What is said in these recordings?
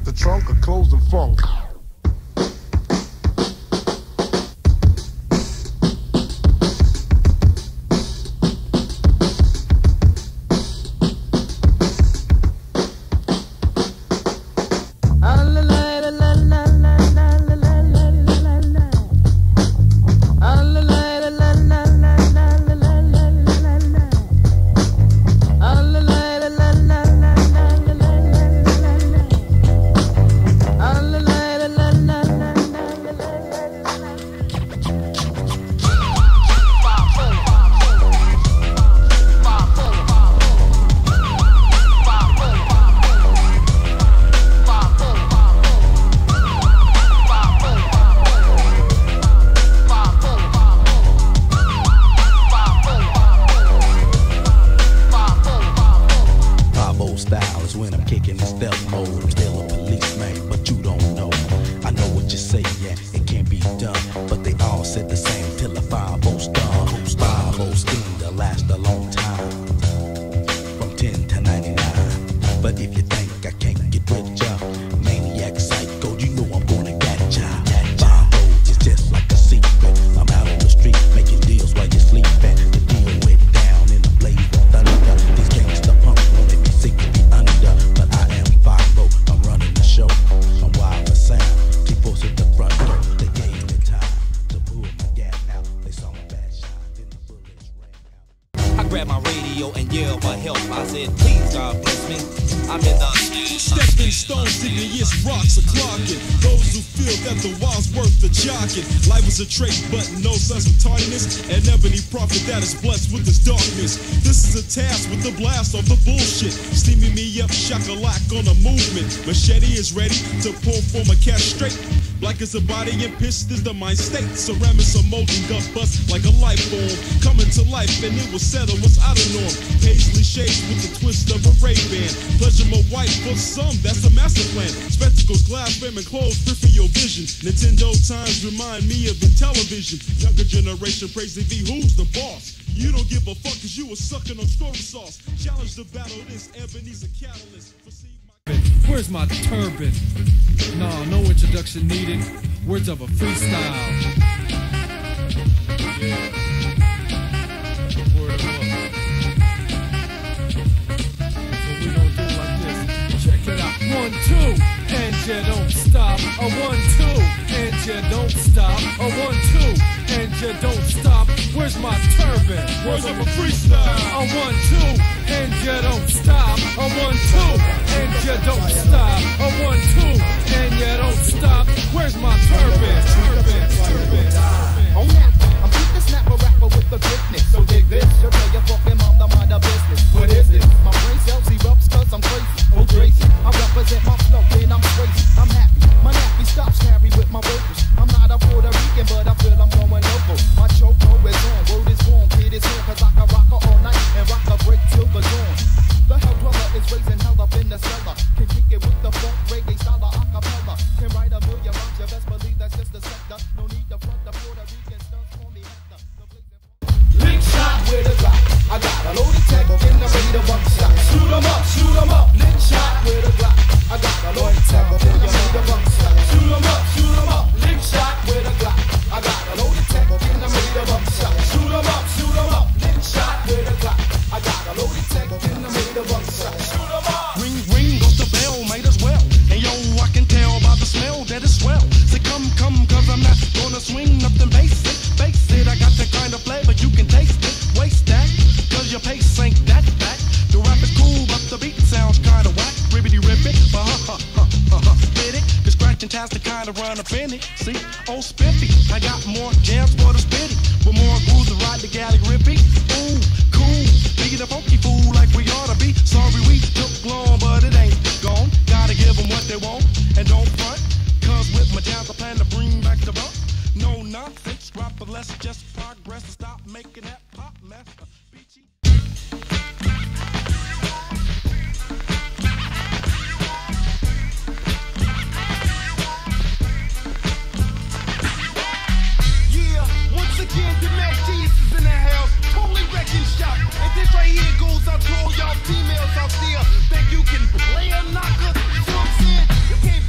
pack the trunk of clothes and funk. A trait, but no sense of tardiness, and ebony prophet that is blessed with this darkness. This is a task with the blast of the bullshit, steaming me up shakalak on a movement. Machete is ready to pull from a cat straight. Black is the body and pissed is the mind state. Ceramics are molding up us like a life form, coming to life and it will settle what's out of norm. Paisley shades with the twist of a Ray-Ban. Pleasure more white for some, that's a master plan. Spectacles, glass, rim and clothes, fit for your vision. Nintendo times remind me of the television. Younger generation praising me, who's the boss? You don't give a fuck cause you were sucking on story sauce. Challenge the battle, this ebony's a catalyst. Where's my turban? Nah, no introduction needed. Words of a freestyle. Word of love. So we don't do like this. Check it out. 1, 2, and you don't stop. A 1, 2, and you don't stop. A 1, 2, and you don't stop. Where's my turban? Words of a freestyle. A 1, 2, and you don't stop. A 1, 2. And you don't stop. A 1, 2, and you don't stop. Where's my turban? Oh yeah, I'm beat the snapper rapper with the quickness. So dig this, you're your fucking mom, the mind of business. What is this? My brain cells erupts cause I'm crazy. Oh crazy, I represent my flow and I'm crazy. I'm happy, my nappy stops carry with my vocals. I'm not a Puerto Rican, but I feel I'm going local. My choco is on, word is born, kid is on. Cause I can rock her all night and rock her break till the dawn. The hell brother is raising hell up in the cellar. Can kick it with the funk, reggae, style, acapella. Can write a million rhymes, you best believe that's just the sector. No need to front the Puerto Rican stunts for me after. Big shot with a drop. I got a loaded tech in the radar one shot. Shoot 'em up, big shot with a drop. I got a loaded tech in the radar one shot. Shoot 'em up, big shot with a drop. I got a loaded tech in the radar one shot. Shoot 'em up, big shot with a drop. I got a loaded tech in the radar one shot. Shoot 'em up. Ring goes the bell, might as well. And yo, I can tell by the smell that it's swell. So come, 'cause I'm not gonna swing nothing basic. Face it, I got that kind of flavor, you can taste it. Waste that, 'cause your pace ain't that back. The rap is cool, but the beat sounds kind of whack. Ribbity-ribbit, but ha-ha-ha-ha-ha. Spit it, 'cause scratchin' tastic kind of run up in it. See, oh spiffy, I got more jams for the spitty. With more grooves to ride the galley rippy. Ooh, cool, be the funky fool like we ought to be. Sorry we took long, but it ain't gone. Gotta give them what they want, and don't front. 'Cause with my jams I plan to bring back the bump. No nonsense, rap, but let's just progress and stop making that pop mess. Yeah, once again, the Mac Genius is in the house, holy wrecking shop. And this right here goes out to all y'all females out there that you can play a knocker. You know what I'm saying? You can't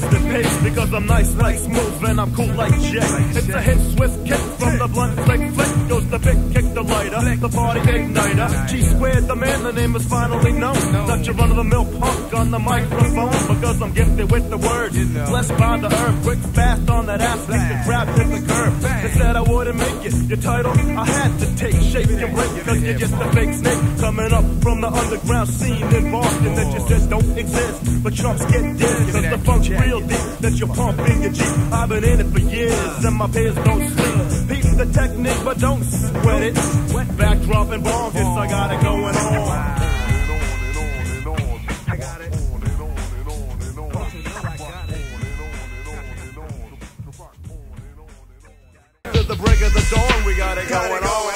lose the pace because I'm nice like smooth and I'm cool like Jack. It's a hit, swift kick from the blunt, flick, flick goes the big kick, the lighter, the party igniter. G squared, the man, the name is finally known. Such a run of the mill punk on the microphone because I'm gifted with the words. Blessed by the herb, quick, fast on that ass, make the crap hit the curb. They said I wouldn't make it, your title I had to take, shake and break because you're just a fake snake coming up from the underground scene in Boston that you said don't exist, but Trump's getting dead because the funk's real deep that you're pumping your Jeep. I've been in it for years and my peers don't sleep. Peep the technique but don't sweat it. Wet back dropping bombs, yes I got it going on. To the break of the dawn, we got it going on.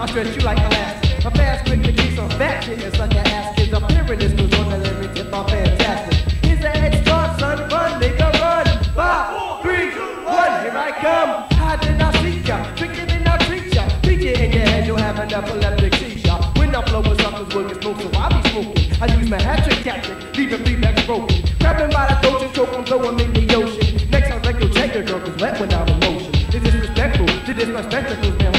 I stretch you like elastic. I'm fast, quick to keep some fat shit and suck your ass kids. I'm hearing this news on the lyric tip, I'm fantastic. Here's the head start, son, run, nigga, run. 5, 4, 3, 2, 1, here I come. How did I see ya? Trickin' and I'll treat ya. Beat you in your head, you'll have an epileptic seizure. When I flow with suckers, will get smoked, so I be smoking. I use my hat trick tactic, leaving feedback broken. Grabbing by the throat and choke, I'm blowing in the ocean. Next time, like you'll check your girl, cause wet without emotion. It's disrespectful to disrespect the man.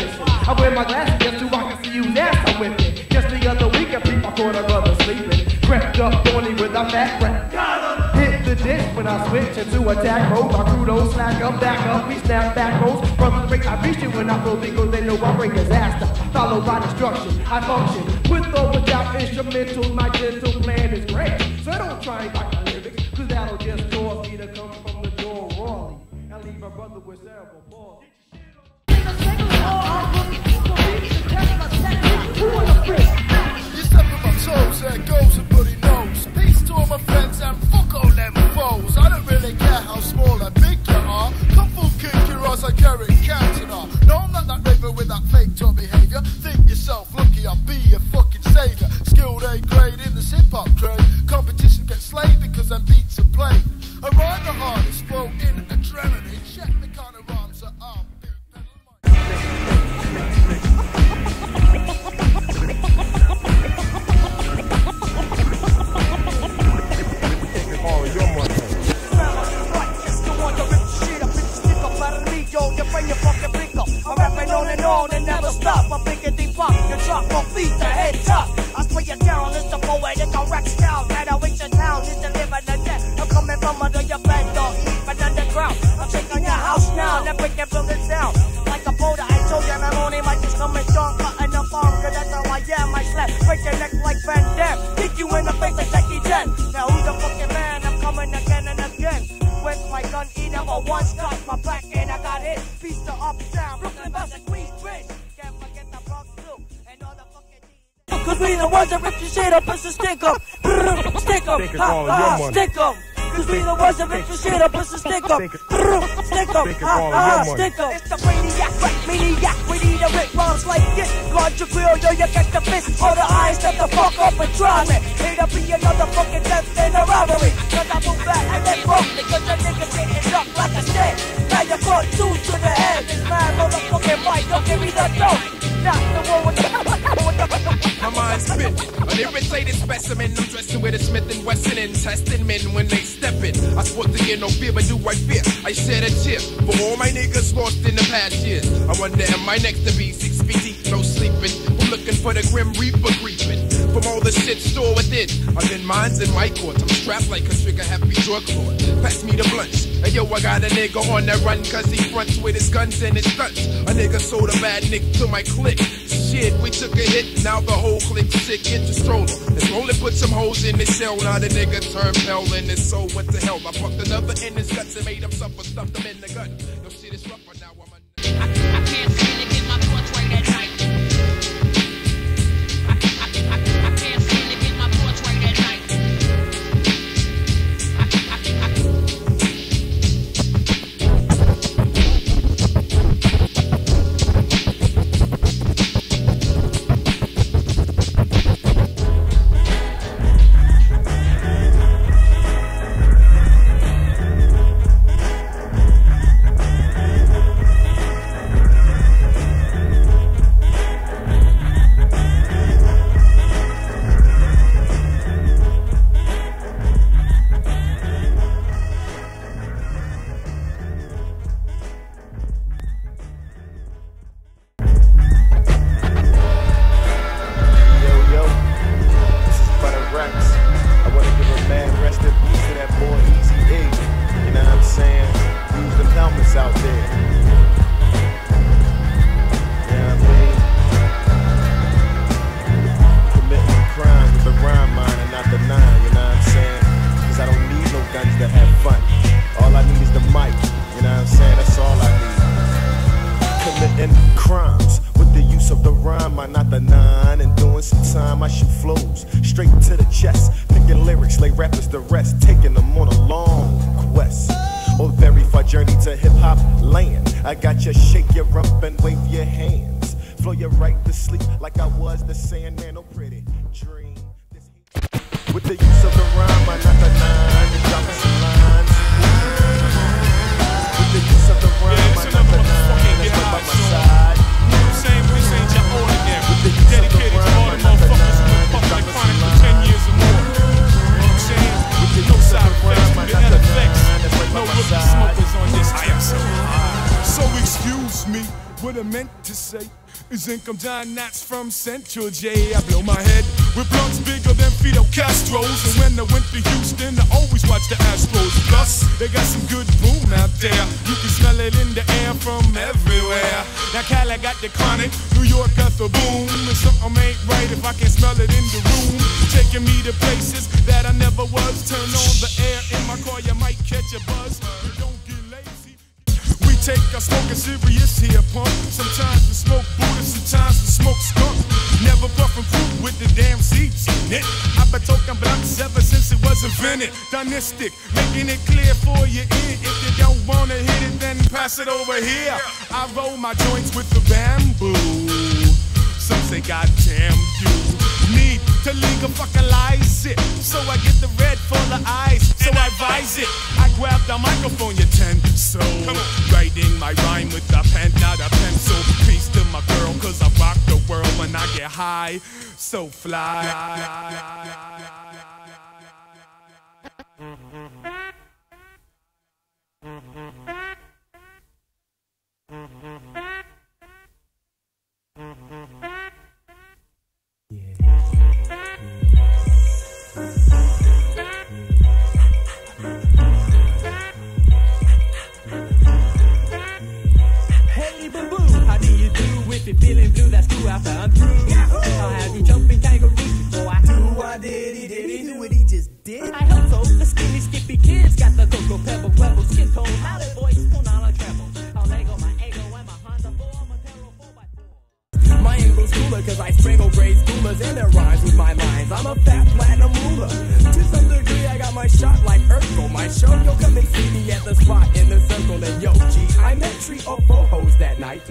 I wear my glasses just so I can see you now, I'm with me. Just the other week I peeped my corner brother sleeping. Crept up thorny with a fat rap. Hit the dish when I switch into attack mode. My crew don't slack up, back up, we snap back rolls. From the break I reach you when I flow because they know I bring disaster. Followed by destruction, I function. With or without instrumental, my gentle plan is grand. So don't try and write my lyrics, cause that'll just cause me to come from the door rawly. And leave my brother with cerebral palsy. That goes and bloody knows. Peace to all my friends and fuck all them foes. I don't really care how small or big you are. Come full kick your ass like you're in Canton. No, I'm not that river with that fake top behaviour. Think yourself lucky, I'll be your fucking saviour. Skilled A grade in this hip hop trade. Competition gets slayed because them beats are played. I ride the hardest, flow in adrenaline. Check the kind of rhymes that are. Cause we the ones that rip your shit up, it's a stick up. Stick up, stick up. Cause we the ones that rip your shit up, it's a stick up. Stick up, stick up. It's the maniac, we need a rip rhymes like this. Guard your grill, yo, you get the fist. All the eyes that the fuck up and try me. It'll be another fucking death and a robbery. Cause I move back and then broke me. Cause the nigga sitting up like a shit. Now you got 2 to the head. This man on the fucking mic, don't give me the dope. Not the one with the my mind's spit. An irritated specimen. I'm dressing with a Smith and Wesson and testing men when they step in. I swore to get no fear, but do I fear? I shed a tear for all my niggas lost in the past years. I wonder am I next to be 6 feet deep, no sleeping. I'm looking for the grim reaper creeping from all the shit store within. I'm in mines in my court. I'm strapped like a trigger happy drug lord. Pass me the blunts. And yo, I got a nigga on that run cause he fronts with his guns and his stunts. A nigga sold a bad nick to my clique. Shit, we took a hit, now the whole clique sick. Get the stroller, the stroller put some holes in his cell. Now the nigga turned pale and his soul went to hell. I fucked another in his guts and made him suffer, stuffed him in the gut. No shit is rougher, now I'm a I can't see it in my porch right at night. I can't see it in my porch right at night. nine, not the nine. And doing some time, I shoot flows straight to the chest. Picking lyrics, lay rappers to rest, taking them on a long quest. Or very far journey to hip-hop land. I got you shake your rump and wave your hands. Flow you right to sleep like I was the Sandman. Oh, pretty dream. With the use of the rhyme, I'm not the nine. You're dropping some lines. With the use of the rhyme, I'm not the nine. That's right by my side. This ain't your ordinary. Dedicated to all the motherfuckers who been fucking the chronic for 10 years or more. You know what I'm saying? With the no side effects, with the effects. No rookie smokers on this track. So excuse me, what I meant to say is income down knots from Central J. I blow my head with blunts bigger than Fidel Castro's. And when I went to Houston, I always watched the Astros. Plus, they got some good boom out there. You can smell it in the air from everywhere. Now Cali got the chronic, New York got the boom. And something ain't right if I can smell it in the room. Taking me to places that I never was. Turn on the air in my car, you might catch a buzz. You don't get lazy. We take our smoking serious here, punk. Sometimes we smoke Buddha, sometimes we smoke skunk. Never puffin' fruit with the damn seeds in it. I've been talking blocks ever since it was invented. Dynastic, making it clear for your ear. If you don't wanna hit it, then pass it over here. I roll my joints with the bamboo. Some say goddamn you need to legalize it. So I get the red for the eyes, so I advise it. I grab the microphone, you ten. So writing my rhyme with a pen, not a pencil. Peace to my girl, cause I rock the world when I get high. So fly. Feeling blue, that's true after I'm through. I'll have you jumping kangaroos before I do. What did he do what he just did? I hope so. The skinny skippy kids got the cocoa pebble pebble skin tone. Loud voice on all our treble. I'll lego my ego and my Honda 4. I'm a tarot 4x4. My angle's cooler cause I strangle braids, boomers, and it rhymes with my lines. I'm a fat platinum ruler. To some degree, I got my shot like Urkel. My show, yo, come and see me at the spot in the circle. And yo, gee, I met 3 or 4 hoes that night.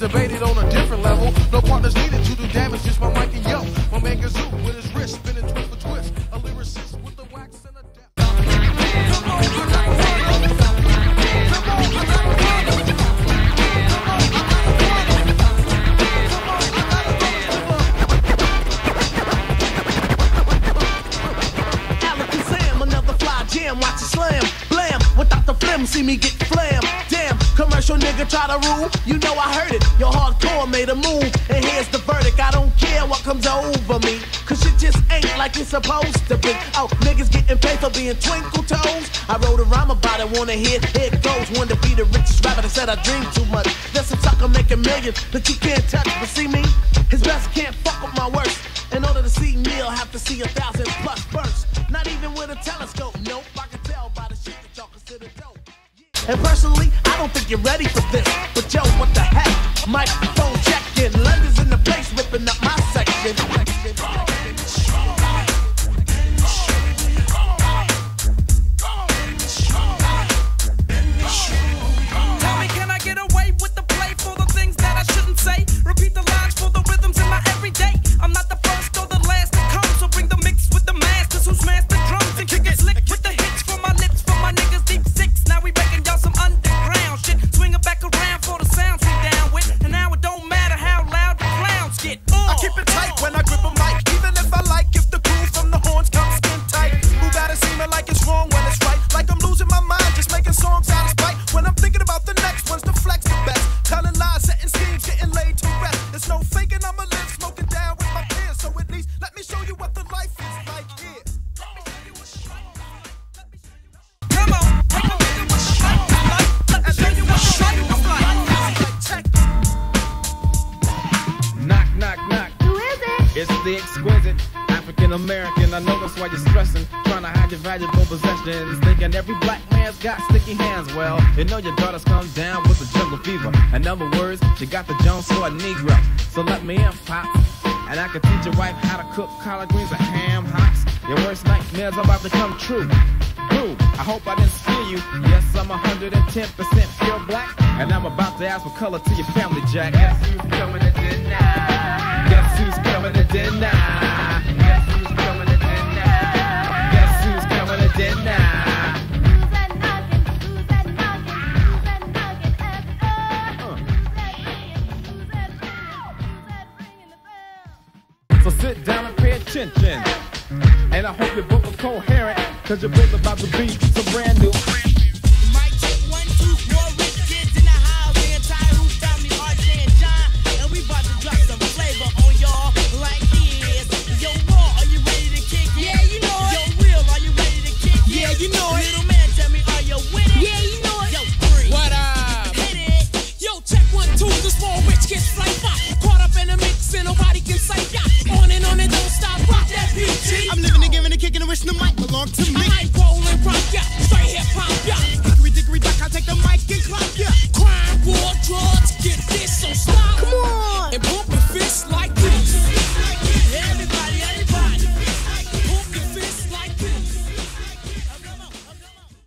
Debated on a different level. No partners needed to do damage, just my mic and yo. My man Gazoo with his wrist spinning. see me get flammed. Damn, commercial nigga try to rule. You know I heard it, your hardcore made a move. And here's the verdict, I don't care what comes over me, cause shit just ain't like it's supposed to be. Oh, niggas getting paid for being twinkle toes. I wrote a rhyme about it, wanna hear it, here it goes. Wanted to be the richest rapper that said I dream too much. There's some sucker making millions that you can't touch. But see me, his best can't fuck with my worst. In order to see me, I'll have to see 1,000 plus bursts. Not even with a telescope, nope. I can tell by the shit that y'all consider dope. And personally, I don't think you're ready for this. But yo, what the heck? Microphone checking, London's in the place, ripping up my section. Tell me, can I get away with the play for the things that I shouldn't say? Repeat the lines for the rhythms in my everyday. I'm not the first or the last to come, so bring the mix with the masters who smash the drums and kick it slick with the hits for my lips, for my niggas deep six. Now we making y'all some underground shit, swing it back around for the sounds we down with. And now it don't matter how loud the clowns get. I keep it tight when I grip a mic, even if I like, if the groove from the horns comes skin tight. Move out of seeming like it's wrong when it's right, like I'm losing my mind, just making songs out of spite. When I'm thinking about the next one's the flex the best, telling lies, setting schemes, getting laid to rest. It's no faking, I'ma live smoking down with my peers, so at least let me show you what the life is like here. Knock, knock, knock. Who is it? It's the exquisite African American. I know that's why you're stressing, trying to hide your valuable possessions, thinking every black man's got sticky hands. Well, you know your daughter's come down with the jungle fever. In other words, she got the Jones for a Negro. So let me in, pop, and I can teach your wife how to cook collard greens and ham hocks. Your worst nightmares are about to come true. I hope I didn't steal you. Yes, I'm 110% pure black, and I'm about to ask for color to your family, Jack. Guess who's coming to dinner? Guess who's coming to dinner? Guess who's coming to dinner? Guess who's coming to dinner? So sit down and pay attention, and I hope your book is coherent, cause your book's about to be so brand new. Mic check 1, 2, more rich kids in the house. The entire who family, RJ and John, and we about to drop some flavor on y'all like this. Yo, Wall, are you ready to kick it? Yeah, you know it. Yo, Will, are you ready to kick it? Yeah, you know it. Little man, tell me, are you with it? Yeah, you know it. Yo, Free, what up? Hit it. Yo, check 1, 2, the small rich kids fly by. Caught up in a mix and nobody can say that. On and don't stop, rock that beauty. I'm living and giving and kicking and wishing the mic belong to me. I might roll and rock ya, straight hip hop ya. Hickory dickory dock, I'll take the mic and clock ya. Crime, war, drugs, get this, so stop. Come on. And pump your fists like this. Everybody, everybody. Pump your fists like this.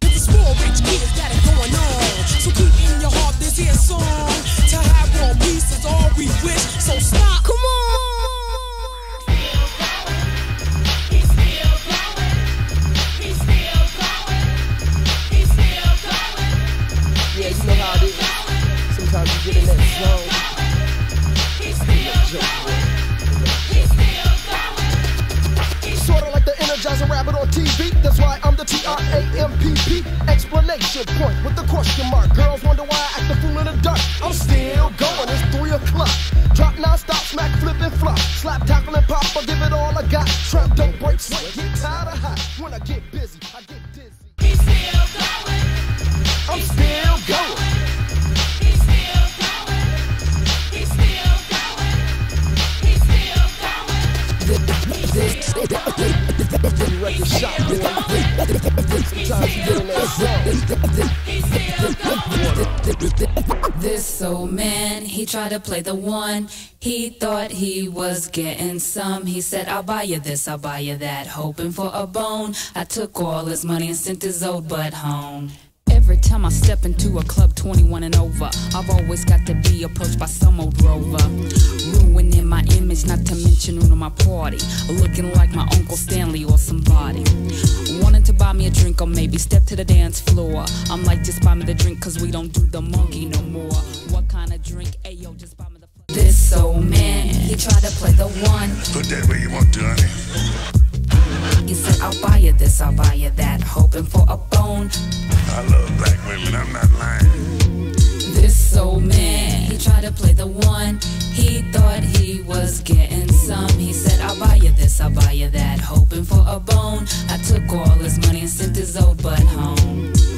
It's a small rich kids that are going on, so keep in your heart this here song. To have one piece is all we wish, so stop. Come on. Sometimes you get in that zone. He's still going. Sorta like the Energizer Rabbit on TV. That's why I'm the TRAMPP. Explanation point with the question mark. Girls wonder why I act a fool in the dark. I'm still going. It's 3 o'clock. Drop non-stop, smack, flip and flop. Slap, tackle and pop. I give it all I got. Trap don't break sweat. Get tired of hot. When I get busy, I get dizzy. He's still going. I'm still going. This old man, he tried to play the one. He thought he was getting some. He said, I'll buy you this, I'll buy you that, hoping for a bone. I took all his money and sent his old butt home. Every time I step into a club, 21 and over, I've always got to be approached by some old rover, ruining my image, not to mention ruining my party, looking like my Uncle Stanley or somebody, wanting to buy me a drink or maybe step to the dance floor. I'm like, just buy me the drink, cause we don't do the monkey no more. What kind of drink? Ayo, just buy me the... This old man, he tried to play the one. Put that where you want, Johnny. You said, I'll buy you this, I'll buy you that, hoping for a bone. I love black women, I'm not lying. This old man, he tried to play the one. He thought he was getting some. He said, I'll buy you this, I'll buy you that, hoping for a bone. I took all his money and sent his old butt home.